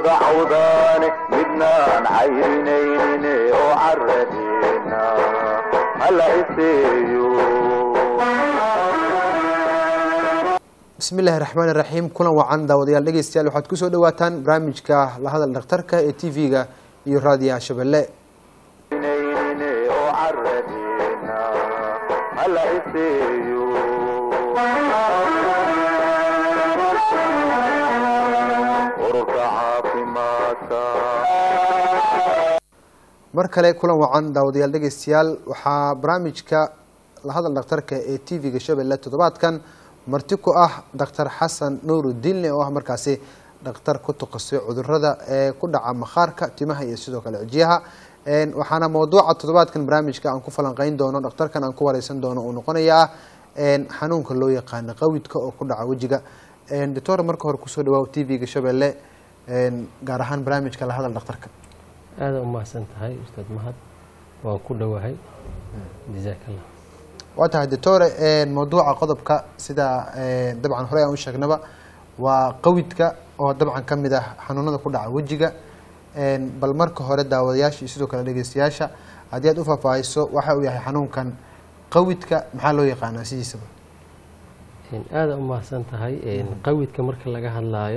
وضع عوداني بدنا عينيني وعرفينا هلا بسم الله الرحمن الرحيم كنا وعن داوديال دغيستيال waxaad ku soo dhawaataan barnaamijka la hadal dhaqtarka ee TV-ga iyo raadiyaha Shabelle markale kulan wacan daawadayaal dhageystayaal waxa barnaamijka la hadal dhaqtarka ee TV-ga Shabelle toddobaadkan marti ku ah Dr. Xasan Nuurudiin oo ah markaasi dhaqtar ku taqasay cudurrada ee ku dhaca maqaarka timaha iyo sidoo kale cidyaha een waxaana mawduuca toddobaadkan barnaamijka aan ku falanqayn doono dhaqtarkan aan ku wareysan doono oo noqonaya een xanuunka loo yaqaan qawidka oo ku dhaca wajiga een doctor marka hore ku soo dhawaaw TV-ga Shabelle een gaar ahaan barnaamijka la hadal dhaqtarka هذا ما سنتهاي أستاذ مهد وكل واحد جزاك الله. وقتها دكتور موضوع قضبك سدا طبعا هرايا وشك نبا وقويتك وطبعا كم ده حنونا كل عوجك بالمركه هرد داوياش يسدو كلا لجسياشة عديات أوفا فايسو واحد وياه حنون كان قويتك محله يقعنا سيدي سبب. هذا ما سنتهاي قويتك مركل لجها الله.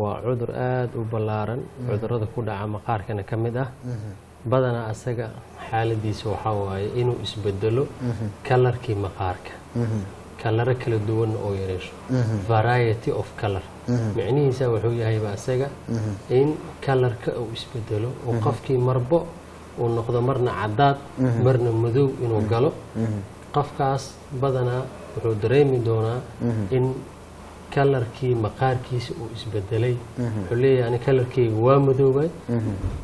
وعذر آد وبلارن عذر هذا كله عم قاركنا كم ده بدنا أسرع حالة دي سو حواي إنه يسبدله كلر كي مقارك كلر كل الدول أويرش variety of color معني يسوي حوية هاي بأسرع إن كلر كأو يسبدله وقف كي مربو ونقد مرنا عداد مرنا مذوب إنه قالوا قف كاس بدنا عذرين دونا إن كلركي مقاركيس وإسبدلي حلي يعني كلركي وامدوبي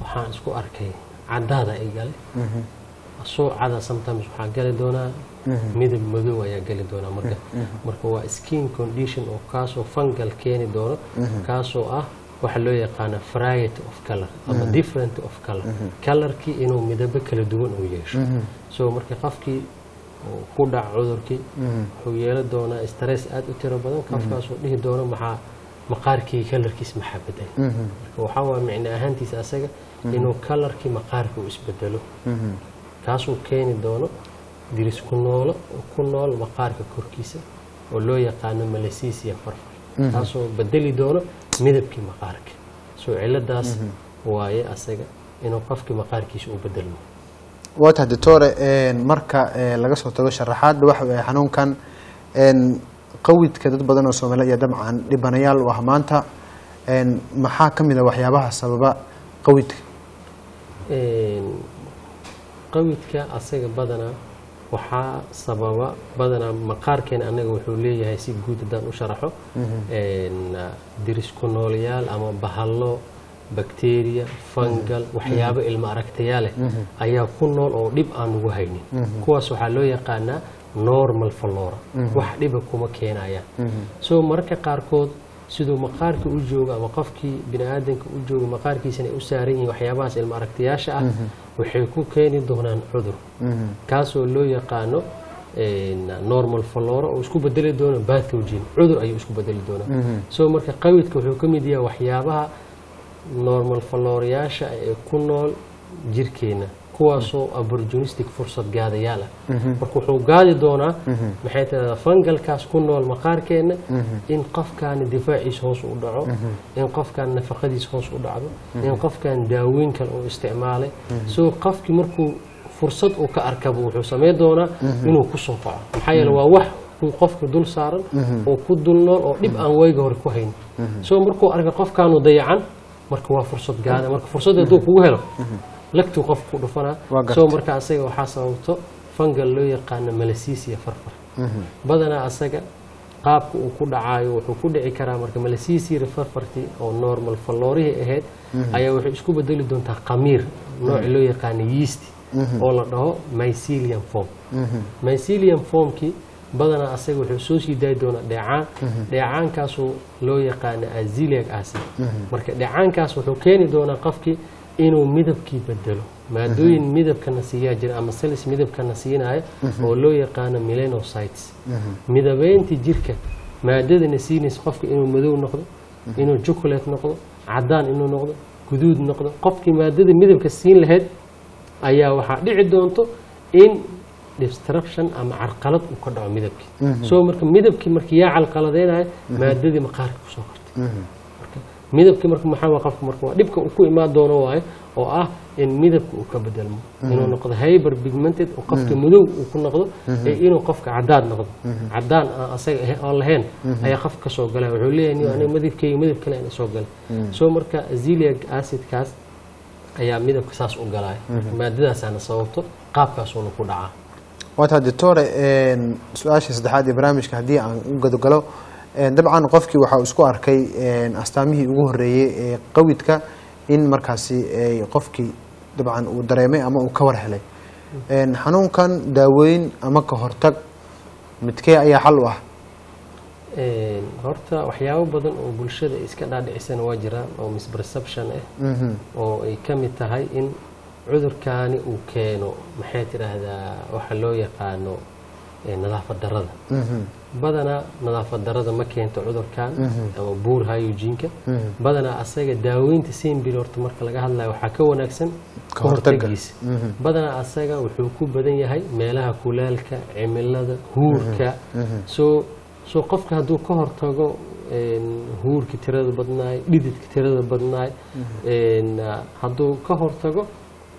وحان اسكو أركي عدادة أي قالي الصوع عدا سمتامش وحان قالي دونا ميدب مدوبة يا قالي دونا مركا هو سكين كونديشن وكاسو فنقل كيني دونا كاسو وحلو يقانا فرايت أوف كلر أما ديفرنت أوف كلر كلركي إنو ميدب كل دون ويش سو مركا قفكي وكل عذرك حويلة دونا استرس آت وتربضان كافكاس وليه دونا مع مقاركي كلركي اسمه حبتين وحاول معنا هنتي ساسجا إنه كلركي مقاركي واسبدله كاسو كين دونا درس كنولا وكنول مقاركي كركيسة ولو يقانو ملسيس يفرفر كاسو بدلي دونا مذبكي مقاركي سو علة داس ويا أسجا إنه قفكي مقاركي شو بدله وقتها دكتور مركا لقصه تقولش الرحاد لوحده حنون كان قوي كدد بدن وسومالية دمعا لبنيال وهمانتا محاكم إذا وحيابها السبب قويتك قويتك أصيغ بدنا وحا سبب بدنا مقار كان أنه وحوليه هيسي قود دان وشرحه درس كنوليال أما بحلو بكتيريا فنجل وحياب الماركتياله أيها كنول أو لب أن وهيني كواس وحلوية قانا نورمال فلورا واحد يبكو مكان أيها سو مركب قاركود سدو مقارك أوجوج وقفك بنادنك أوجوج مقارك سنة أسرين وحياباس الماركتياشة وحيكو كاني دهنا عذر كاسو لوية قانو نورمال فلورا وشكو بدل دونه باثوجين عذر أي وشكو بدل دونه سو مركب قويت كحكم ديا وحيابها normal فلورياشة كنول جيركينا كواسو opportunistic فرصة قاعدة يالا مركو قاعدة دونا محيط فنجل كاس كنول مقاركينا إن قف كان دفاعي سوس ودعو إن قف كان نفقدي سوس ودعو إن قف كان داوين كان استعماله سو قف كي مركو فرصة وكأركبو حسامي دونا إنه كسو طاع محيل ووح قفك دول صار وكدول نور ونبقى نواجه ركوهين سو مركو أرجع قف كانوا ضيعان مركوا فرصة قاعدة مركوا فرصة دوب وهلا لقتوا قف قرفنا سو مركا أسيج وحصلته فنجل لوي قانا ملسيس يفرفر بدنا أسيج قابك وكل عايو وكل عكرة مركا ملسيس يفرفرتي أو نورمال فلوري هاد أيوة إيشكو بدل دون تقمير نوع لوي قانا يستي والله ده مايسيليان فوم مايسيليان فوم كي بدنا أسيج وحسوسي داي دونا دعان كاسو لو يقان أزيلك أسيج مرك دعان كاسو حكيني دونا قفكي إنه مذب كي بدله ما دوين مذب كنسياجر أما سلس مذب كنسيين هاي ولو يقان ميلانو سايتس مذبين تجيرك ما دد نسيني قفكي إنه مذوب نقض إنه شوكولات نقض caddaan inuu noqdo guduud noqdo qofkii maadada midabka siin lahayd ayaa waxa dhici doonto in disruption ama carqalad uu ka dhaco midabki soo marka midabki markii yaa calqaladeynaa maadada maqaarka ku soo kortay marka midabki markii maxaa qofku markuu dibka uu ku imaa doono waay oo ah in midabku uu ka bedelmo inuu noqdo hyper pigmented oo qofka madow uu ku noqdo inuu qofka caddaan noqdo caddaan asaga oo lahayn ayaa qof ka soo galay wuxuu leeyahay inuu midabkeeyo midab kale inuu soo galay soo marka azelaic acid kaas ayaa midabka saas u galay maadadaas ana sababto qaabkaas uu ku dhaca وأنت دكتور سؤالش استحادي برامج كهدي عن وجد قالوا طبعا قفكي وحاسكو أركي أستامي وجهري قوي تك إن مركزي قفكي طبعا ودرامي أما وكور حلي حنون كان داوين أما كهرتك متكي أي حلوة هرتا وحياو بدن وبلشة إسكان عاد عسان واجرا أو مسبرسبشن أو كم التهاي إن عذر كاني وكانوا محيط هذا وحلو يقانو نظافة درادة بدنا نظافة درادة ما كانت عذر كان أو بور هاي وجينك بدنا أساق داوين تسين بلورت مركل جهل لا وحكوا نكسن كورتجيس بدنا أساق وحكوا بدن يهاي مالها كلالك عملة هورك سو قفك هدول كهرتاجو هور كتير بدناي ليدت كتير بدناي هدول كهرتاجو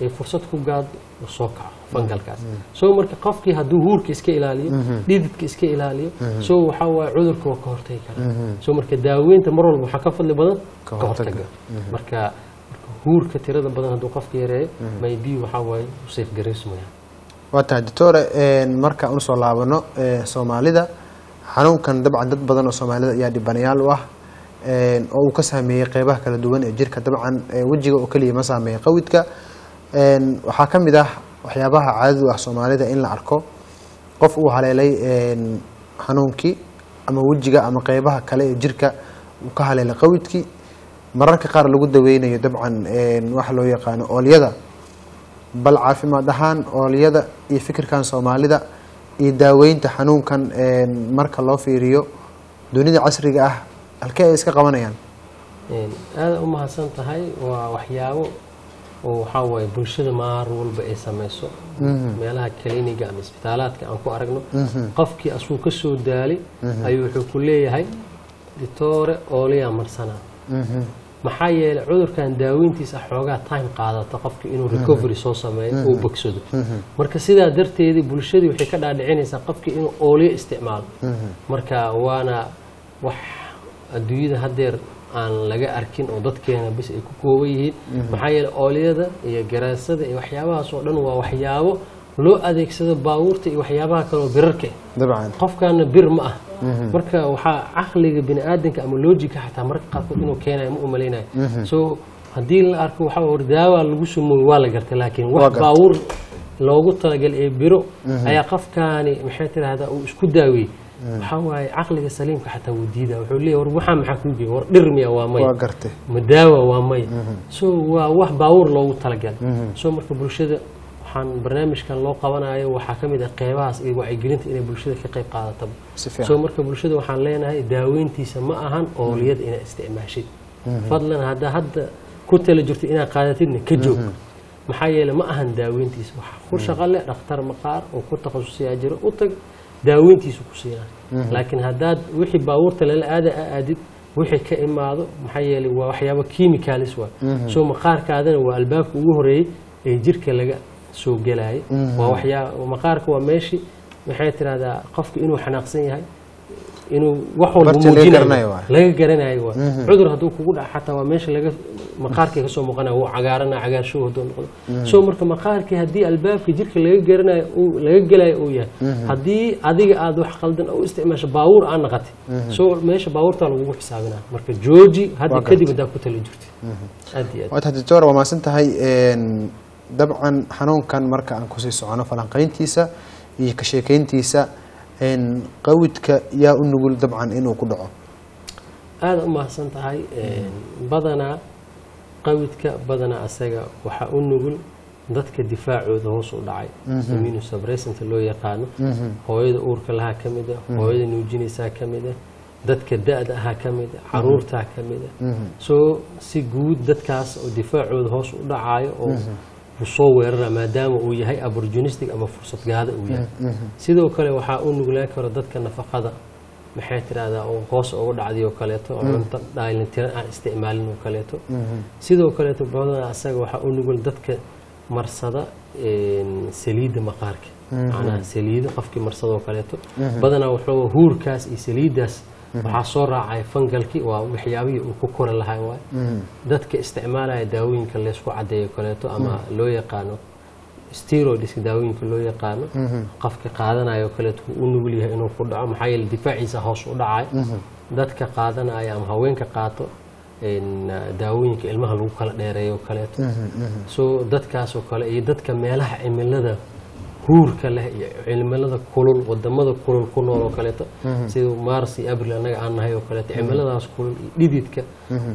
ay fursad ku gaado soo kaco fungalkaas soo markii qafkii hadduu huurka iska ilaaliyo dhididka iska ilaaliyo soo waxa waa cudurka ka hortay kara soo marka daaweynta mar walba waxa ka fadli badan ka hortayga marka huurka tirada badan hadduu qafkii yareeyo maybe waxa way u safe gareysmaya waa tahay doctor marka aan soo laabano Soomaalida xanuunkan dabcan dad badan oo Soomaalida ayaa dhibanayaal ah oo uu ka saameeyay qaybaha kala duwan ee jirka dabcan wajiga oo kaliya ma saameeyay qawidka waxaa ka mid ah waxyaabaha caadi ah Soomaalida in la arko qof uu haleelay xanuunkii ama wajiga ama qaybaha kale ee jirka uu ka haleelay qawidkii mararka qaar lagu daweynayo dabcan wax loo yaqaan oolyada bal caafimaad ahaan oolyada iyo fikirkan Soomaalida iyo daaweynta xanuunkan marka loo fiiriyo dunida casriga ah halkee ay iska qabanayaan aad u mahadsan tahay waa waxyaabo waxa way bulshada maar walba ay sameeyso meelaha kaliiniga ama isbitaalada aan ku aragno qofkii asuu ka soo daali ayuu wuxuu ku leeyahay ditoore ooliya marsana maxaa yeelay cudurkan daaweyntiisa xoogaa time qaadata qofkii inuu recovery soo sameeyo oo bogsado marka sidaa darteedii bulshadu waxay ka dhaadhicinaysaa qofkii inuu ooliya isticmaalo marka waana wax adduunyada hadeer aan laga arkin oo dadkeena bis ay ku kooban yihiin maxaa yeelay ooliyada iyo garaasada iyo waxyaabaha soo dhan waa waxyaabo loo adeegsado baabuurta iyo waxyaabaha kale oo birarka dabcan qofkaana bir ma ah marka waxa aqliga bini'aadanka ama logic xataa marka qaabku inuu keenay ma u maleynay soo hadii la arko waxa war daawa lagu shumay waa la gartay laakiin wax baabuur loogu talagal ee biro ayaa qofkaani maxay tiraahdaa uu isku daaway waxaay aqliga saliimka xataa uu diidaa wuxuu leeyahay war waxa maxaa ku jiro war dhirmiya waa may madaawa waa may soo waa wax baawur loogu talagal soo marka bulshada waxaan barnaamijkan loo qabanayo waxa kamid ah qaybahaas iyo wacyigelinta inay bulshada ka qayb qaadato soo marka bulshada waxaan leenahay daaweyntiisa ma ahan ooliyad inay isticmaashid fadlan hadda ku tala jirto inaa qaadatidna ka joog maxaa yeelay ma ahan daaweyntiisa waxa shaqo leh dhakhtar maqaar oo ku takhasusay ajiro u tag daaweyntiisu ku siinaa laakiin hadaad wixii baabuurta la aadid wixii ka imaado maxaa yeelay waa waxyaabo kiimikaalis waa soo maqaarkaadana waa albaabka ugu horeeyay ee jirka laga soo galay waa waxyaabo maqaarku waa meeshii waxay tiraahdaa qofku inuu xanaaqsan yahay inuu wax walba muujinayo laga garanayo waa cudur hadduu kugu dhaco xataa waa meeshii laga maqaarka ka soo muuqanayo waa cagaarana cagaashu haduu noqdo soo marka maqaarka hadii albaabka jirka laga garanayo oo laga galay oo yahay hadii adiga aad wax qaldan oo isticmaasho baabuur aan naqatay soo meesha baabuurta lagu xisaabinaa marka jooji hadii kadib aad ku tala jirtay aad waad hadii door wama santahay dabcan xanuunkan marka aan ku sii socono falanqayntiisa iyo ka sheekeyntiisa qawidka yaa u nugul dabcan inuu ku dhaco aad u mahadsan tahay badana qawidka badana asaga waxa uu nugul dadka difaacooda hoos u dhacay minus subresent loo yaqaan hooyada uurka laha kamid ah hooyada nuujinaysa kamid ah dadka da'da ah kamid ah caruurta kamid ah soo si guud dadkaas oo difaacooda hoos u dhacay oo soo weerara maadaama uu yahay opportunistic ama fursad gaada uu yahay sidoo kale waxa uu nuglaan karo dadka nafaqada maxay tiraahdaa oo hoos ugu dhacday oo kaleeto oo inta daaylin tira aan isticmaalin oo kaleeto sidoo kale badana asaga waxa uu nugul dadka marsada saliida maqaarka macnaa saliida qofkii marsada oo kaleeto badana wuxuu huurkaas iyo saliidaas waxa soo raacay fangalki waa waxyaabihii uu ku kor lahaay waay dadka isticmaalaya daawooyinka la isku cadeeyo kaleeto ama loo yaqaano steroids daawooyinka loo yaqaano qofka qaadanayo kaleeto uu nugul yahay inuu ku dhaco maxay difaaciisa hoos u dhacay dadka qaadanaya ama haweenka qaato daawooyinka ilmaha lagu kala dheereeyo kaleeto soo dadkaas oo kale iyo dadka meelaha cimilada huurka leh iyo cimilada kulul wadamada kulul ku nool oo kaleeto sida Mars iyo Abril anaga aan nahay oo kaleeto cimiladaas kulul dhididka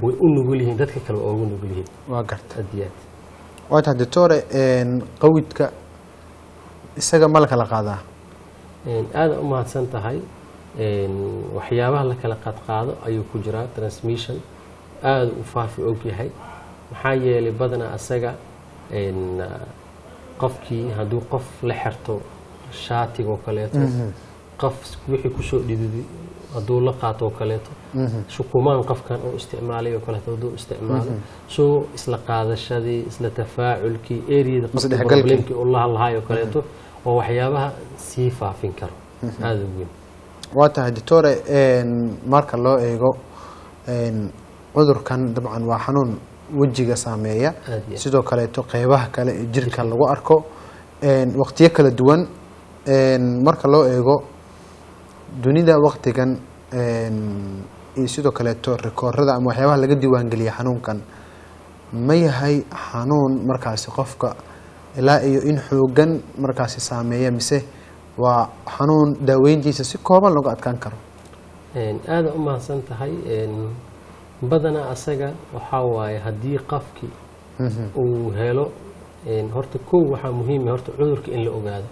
way u nugul yihiin dadka kale oo ugu nugul yihiin waa gartay adiyaad oo ta doctor qawidka isaga malka la qaadaa aad u mahadsan tahay waxyaabaha la kala qaadqaado ayuu ku jiraa transmission aad u faafi og yahay maxaa yeelay badana asaga qofkii haduu qof la xirto shaatiga oo kaleeto qof wixii ku soo dhididi haduu la qaato oo kaleeto shukumaan qofkan oo isticmaalay oo kaleeto haduu isticmaalo soo isla qaadashadii isla tafaaculkii eriyada qofka galgalkii Allah lahayo kaleeto oo waxyaabaha si faafin karo aad u weyn waa tahay doctor marka loo eego cudurkan dabcan waa xanuun وجهه سامية سيدو كاليتو قيبها كالي جيركا لو أركو وقتيا كالدوان ماركا لو إيغو دونيدا وقتي كان سيدو كاليتو ريكوردا موحيوها لقدي وانجليا حنون كان مي هاي حنون مركاسي قفكا لا إيو إن حوغان مركاسي سامية مسيه وحنون داوين جيسا سيكوبا لو قاعد كان كرو هذا أمها سنتا هاي بدنا أسجع وحوى هدي قفكي وهلو إن هرت كو وح مهم هرت عذرك إن لأوجاد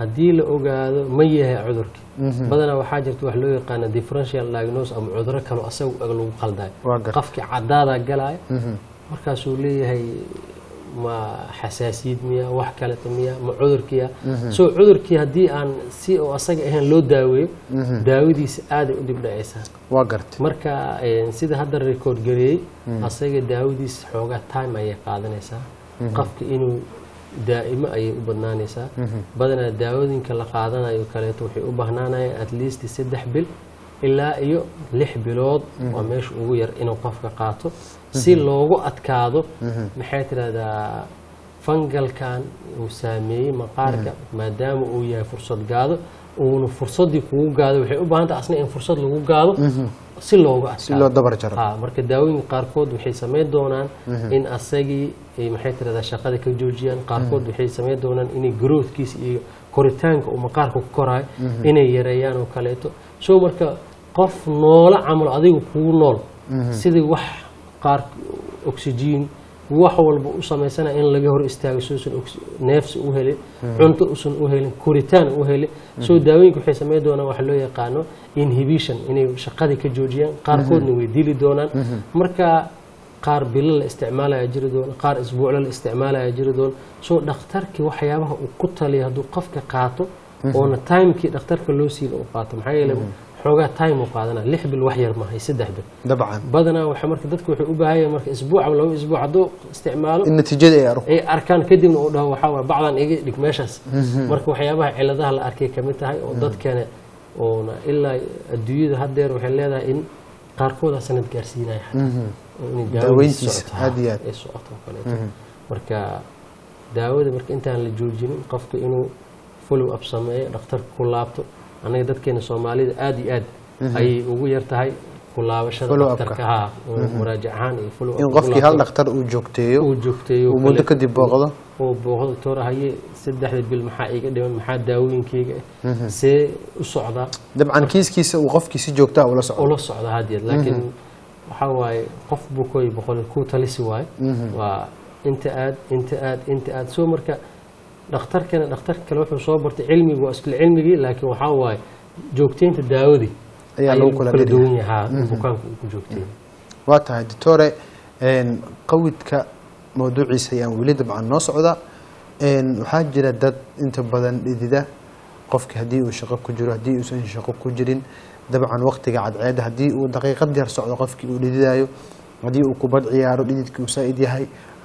هدي لأوجاد مية عذرك بدنا وحاجة وحلو يقان ديفرنشيال لاجنوس أو عذرك كانوا أسوي أغلب قلداي قفكي عدالة جلاي مركزوا لي هي ما حساسيد مية وحكلة مية ما عذركيا سو عذركيا هدي عن سي أو أسجع هن لو داوي داودي سعادة ودي بدأ إسحاق وقرت مركا سيدا هذا الريكورد جري أسجع داودي سحوقة تايم أيه قاعدة نسا قفك إنه دائما أيه وبدنا نسا بدنا داودي إن كلا قاعدنا أيه كلا توحي وبهنا ناي أتليست يسدح بال إلا أيه لح بلاد وماش وير إنه قفك قاطو سي لوغو أتكادو محيط هذا فنجل كان وسامي مقاركة ما دام ويا فرصة قادو ونفرصة دي كو قادو وحي وبهانتا أصلا إن فرصة لغو قادو سي لوغو أتكادو سي لوغو دبر جرب مركا داوين قاركود وحي سمي دونان إن أساقي محيط هذا شاقادة كجورجيان قاركود وحي سمي دونان إني جروث كيس كوريتانك ومقاركو كوراي إني يريان وكاليتو سو مركا قف نولا عمل عضيق وكو نول سيدي وح قار أكسجين وحول بقصة سنة إن لجهر استعجسوس نفس أهلي عنطر أسن أهلي كوريتان أهلي سو داوين كحيس ما يدونا وحلوية قانو إنهبيشن إنه شقادي كجورجيا قار كودن ويديلي دونا مركا قار بلال استعمال يجري دون قار أسبوع للاستعمال يجري دون سو دخترك وحياه وقطة ليه دو قفك قاطو وأنا تايم كي دخترك لوسيل وقاطم حيل حوجا تايم وقعدنا لحب الوحير ما هي سد حبة طبعا بدنا وحمرك ضدك وحقوبها مرك أسبوع ولا أسبوع عدو استعماله النتيجة إيه أروح إيه أركان كدي من أوده وحاول بعضا يجي لك ماشس مرك وحيابها على ذا الأركي كمتها هاي وضد كان ونا إلا الديود هدير وحلا ذا إن قاركودا سند كارسينا يعني داوين هديات السقط وكله مرك داود مرك أنت على الجورجين قفك إنه فولو أب سماء دكتور كلابته أنا جدت كأن الصومالي آدي آد أي وغير تهاي كلها وشذا دكتورها ومراجعان يفلو. ينقف كهال دكتور وجوكتيو ومدة كدي بقى oo boqoltoor ahay saddexda bil maxaa iga dhiman maxaa daawooyinkayga see u socda dabcan kiiskiisa oo qofkiisa joogta oo la socdo hadii laakiin waxa way qof bukoy boqol ku talisi way waa inta aad soo marka dhakhtarkana wuxuu soo bartay cilmiga oo asal cilmiga laakiin waxa way joogteynta daawadi ayaa loo kala dhigay bukaanku ku joogtay waa tahay doctore qawidka موضوعيس هي أن ولد مع الناس عذا إن حاجة دت أنت بدن إذا قفك هدي وشقق كجرو هدي وسن شقق كجرين ده عن وقت قاعد عاد هدي ودقيقة دير صعد قفك ولد دايو هدي وكبر عيار ولد كوسائد هاي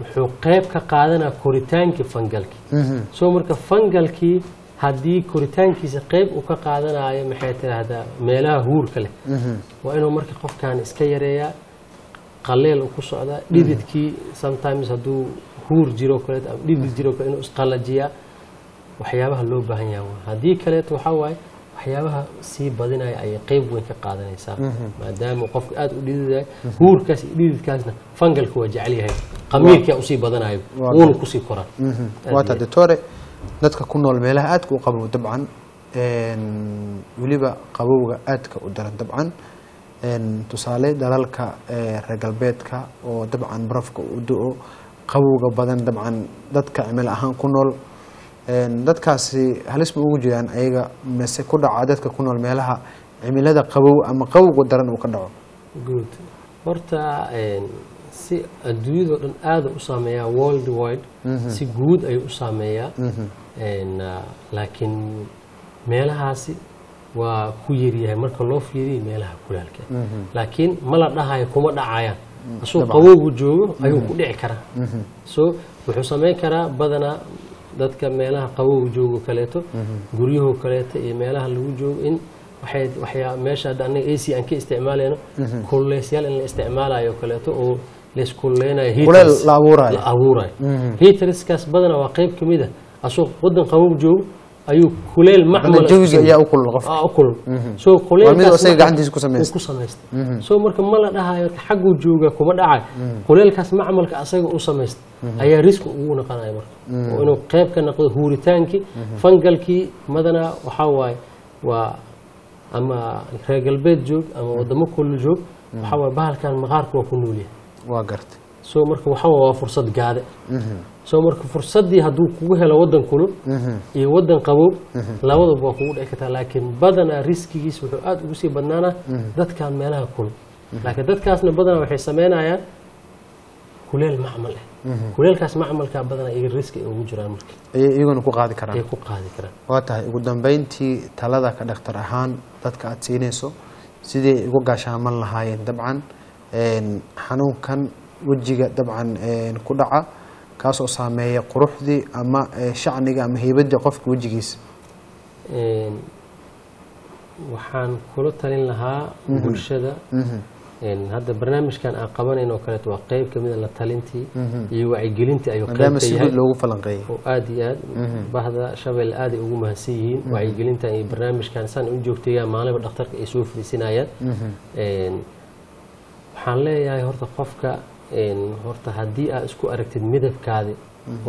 محقيب كقاعدنا كوريتان كفنجلك سومر كفنجلك هدي كوريتان كيس قيب وكقاعدنا عايم حياتنا هذا ميلها هور كله وإنه مركي قف كان إسكيريا قليل وقص هذا ليدت كي sometimes هدو هور جيرو كله ليدت جيرو كله إنه إسقالجيا وحيابها اللوب بهنيا هدي كله توحوي وحيابها سي بدنا أي قيب وكقاعدنا يسا ما دام وقف قاد ليدت هور كاس ليدت كاسنا فنجل كوجع عليها قمير كأصيب بدنا أيوه ونقصي كرة واتدتوري dadka ku nool meelaha aadka u qaboow dabcan waliba qabowga aadka u daran dabcan tusaale dalalka regalbeedka oo dabcan barafka u duco qabowga badan dabcan dadka meel ahaan ku nool dadkaasi halis ma ugu jiraan ayaga mise ku dhaca dadka ku nool meelaha cimilada qabow ama qabowga daran uu ka dhaco good horta si adduunyada dhan aad u saameeyaa world wide si guud ay u saameeyaa laakiin meelahaasi waa ku yaryahay marka loo fiiriyo meelaha kulaalka laakiin ma la dhahayo kuma dhacayaan asoo qabowgu joogo ayuu ku dhici karaa so wuxuu sameyn karaa badana dadka meelaha qabowgu joogo kaleeto guryaha kaleeto iyo meelaha lagu joogo in waxay meesha dhanna AC aan ka isticmaaleyno kulleysiyal in la isticmaalayo kaleeto oo لسكولينا هيترس لأبوراي هيترس كاس بدنا وقيب كميدا أسوق قدن قبوب جو أيو كوليل معمل جوز يا أكل غف أكل سو كوليل كاس ومن عندي كوسميست سو مركم ملا ده حقو جوجا كوما دعاء كوليل كاس معمل كأسيق كوسميست أي ريسك وونا كان أي مرك وإنه قيب كان نقول هوريتانكي فنجلكي مدنا وحواي وأما رجال بيت جوج أما قدمو كل جوج وحواي بحال كان مغارك وكنولي وقرت سو مركب وحوا فرصة قاعدة سو مركب فرصة دي هدوك وها لودن كله يودن قبوب لودن بقول إكتر لكن بدنا ريسكي يسوي قد وسي بدنا ده كان مالها كله لكن ده كاسنا بدنا وحسمينا يا كلال معمل كلال كاس معمل كان بدنا الريسك وجران مرك يقولون كو قاعد كران يكو قاعد كران وقتها قدام بينتي ثلاثة كدكتور أهان ده كاتسينيسو سيدي يكو قاشان مال هاي طبعا حنون كان وجهه طبعا كدعه كاسو ساميه قروحدي اما شعنيغا اما هيبدي قفك وجهيس وحان كلو تلين لها بلشده هذا برنامج كان عقبان انه كانت وقيب كميد لا تالنتي اي وعي جلنتي اي قيب دام سيد لوو فلنقيه وادياد بهذا شبل ادي اوو مهسيين وعي جلنتي اي برنامج كان سان ان جوجتيا مالبا دكتور اي سو فيسينايا waxaan leeyahay horta qofka horta hadii aad isku aragtid midabkaada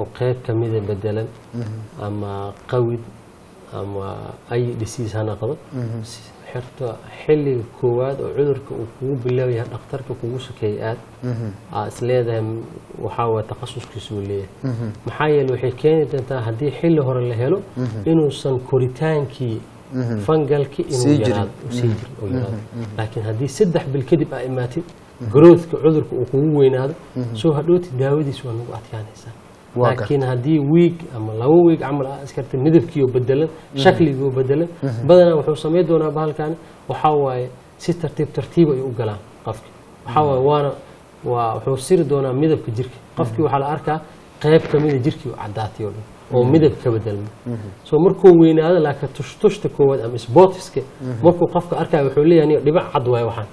oo qayb ka mid ah bedelan ama qawid ama ay disease hanaqdo xirto xilli koowaad oo cudurka uu kugu bilaabay dhakhtarka kugu sakeeyay aad isleedahay waxa waa takhasuskiisu leeyahay maxaa yeelay waxay keenaytaa hadii xilli hore la helo inuusan koritaankii فنجلكي إنه جراد وسيجر أو جراد لكن هذه سدح بالكذب أئماتي جروث عذرك وقوين هذا سو هدوت داودي سو نقعت يعني لكن هذه ويك أما لو ويك عمل أسكرت ندف كيو بدلا شكلي كيو بدلا بدنا وحوصم يدونا بهالكان وحواي ست ترتيب يوقلا قفكي وحواي وانا وحوصير دونا ندف كجرك قفكي وحال أركا قيب كمية جركي وعداتي oo midabka bedelma soo markuu weynaado laakiin tushtushta koowad ama sportiska markuu qofka arkay wuxuu leeyahay dhibac cad way waxaan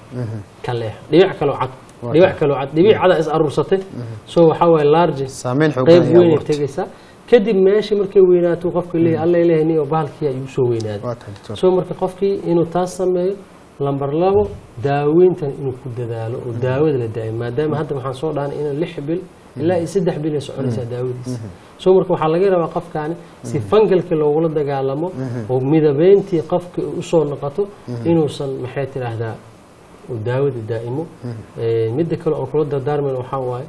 kale dhibac kale cad dhibac kale cad dhibac cad is arursatay soo waxa way large saameyn xooggan way tagaysa kadib meeshii markay weynaato qofka leeyahay alla ilaahay oo baalkii ayuu soo weynaado soo markii qofkii inuu taas sameeyo lambar labo daawintan inuu ku dadaalo oo daawada la daayay maadaama hadda waxaan soo dhaanay in lix bil ila saddex bil soo celinaysa daawadiisa soo marka waxa laga rabaa qofkaani si fangalka loogu dagaalamo oo midabeyntii qofka u soo noqoto inuu san maxay tiraahdaa oo daawada daaimo mid kale oo kala dardaarman waxa waay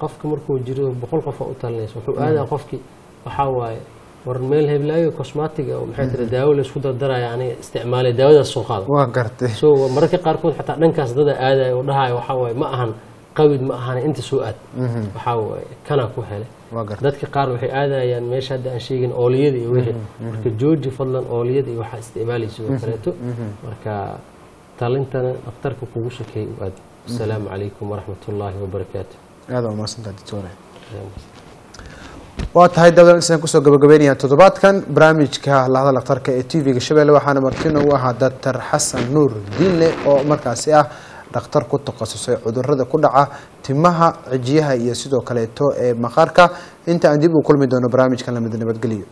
qofka markuu jiro 100 qof oo talinaysa wuxuu aadaa qofkii waxa waay ورميل هبلايو كوسماتيك أو محيط الدواء اللي شو تدرى يعني استعمال الدواء ده السوخال. وقرت. سو مرة كقاركون حتى ننكاس ده هذا ونهاي وحوي مأهن قوي مأهن أنت سوءت. وحوي كنا كوهله. وقرت. ده كقارو حي هذا يعني مش هذا أشيء أوليدي وجه. مركب جوجي فلان أوليدي وحاس استقبالي سو كرتو. مركب تالنتنا أكتر كوكوش كي واد. السلام عليكم ورحمة الله وبركاته. هذا ما صدق دكتورة. وأتحدى دولة الإنسان كسر جبجبيني التطبيقات كان برامج كهلا هذا الأكتر كتيفي كشباب وحنا مركينه واحد دكتور حسن نور الدين له أو مركز إعاء دكتور كت قصصي عذرة كلها تمها عجيها يسدو كليتو مخاركة أنت عندي بكل مدن برامج كلام مدن بتقليه